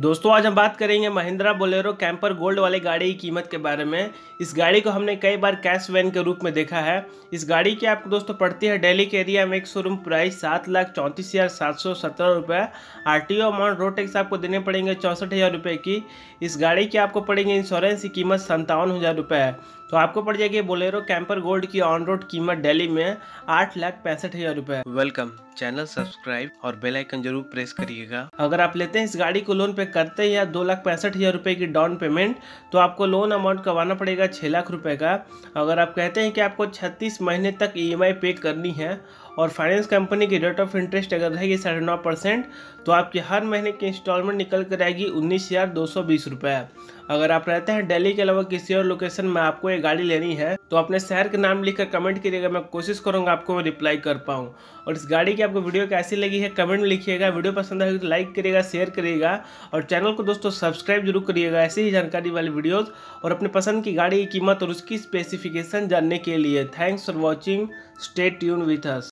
दोस्तों आज हम बात करेंगे महिंद्रा बोलेरो कैंपर गोल्ड वाले गाड़ी की कीमत के बारे में। इस गाड़ी को हमने कई बार कैश वैन के रूप में देखा है। इस गाड़ी की आपको दोस्तों पड़ती है दिल्ली के एरिया में एक शोरूम प्राइस 7,34,717 रुपये। RTO अमाउंट रोड टैक्स आपको देने पड़ेंगे 64,000 रुपये की। इस गाड़ी की आपको पड़ेंगे इंश्योरेंस की कीमत 57,000 रुपये है। तो आपको पड़ जाएगी बोलेरो कैंपर गोल्ड की ऑन रोड कीमत दिल्ली में 8,65,000 रुपये। वेलकम, चैनल सब्सक्राइब और बेल आइकन जरूर प्रेस करिएगा। अगर आप लेते हैं इस गाड़ी को लोन पे करते हैं या 2,65,000 रुपये की डाउन पेमेंट, तो आपको लोन अमाउंट करवाना पड़ेगा 6 लाख रुपए का। अगर आप कहते हैं कि आपको 36 महीने तक EMI पे करनी है और फाइनेंस कंपनी की रेट ऑफ इंटरेस्ट अगर रहेगी 9.5%, तो आपकी हर महीने की इंस्टॉलमेंट निकल कर आएगी 19,220 रुपये। अगर आप रहते हैं दिल्ली के अलावा किसी और लोकेशन में आपको ये गाड़ी लेनी है, तो अपने शहर का नाम लिखकर कमेंट करिएगा, मैं कोशिश करूँगा आपको रिप्लाई कर पाऊँ। और इस गाड़ी की आपको वीडियो कैसी लगी है कमेंट में लिखिएगा। वीडियो पसंद आएगी तो लाइक करिएगा, शेयर करिएगा और चैनल को दोस्तों सब्सक्राइब जरूर करिएगा ऐसी ही जानकारी वाली वीडियोज़ और अपने पसंद की गाड़ी की कीमत और उसकी स्पेसिफिकेशन जानने के लिए। Thanks for watching, stay tune with us.